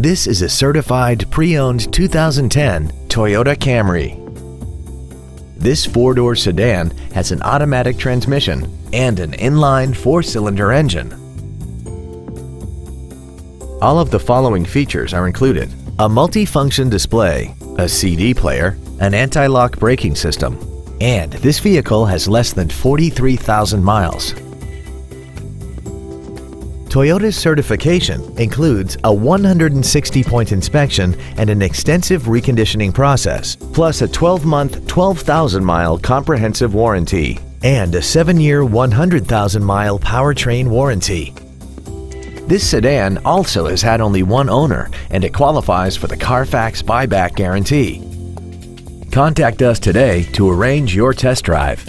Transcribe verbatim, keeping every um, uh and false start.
This is a certified pre-owned two thousand ten Toyota Camry. This four-door sedan has an automatic transmission and an inline four-cylinder engine. All of the following features are included: a multi-function display, a C D player, an anti-lock braking system, and this vehicle has less than forty-three thousand miles. Toyota's certification includes a one hundred sixty point inspection and an extensive reconditioning process, plus a twelve month, twelve thousand mile comprehensive warranty and a seven year, one hundred thousand mile powertrain warranty. This sedan also has had only one owner, and it qualifies for the Carfax buyback guarantee. Contact us today to arrange your test drive.